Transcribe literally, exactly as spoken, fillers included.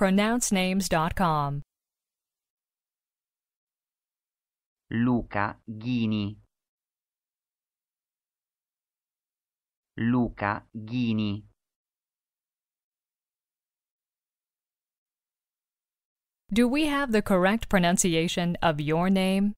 Pronounce Names dot com. Luca Ghini. Luca Ghini. Do we have the correct pronunciation of your name?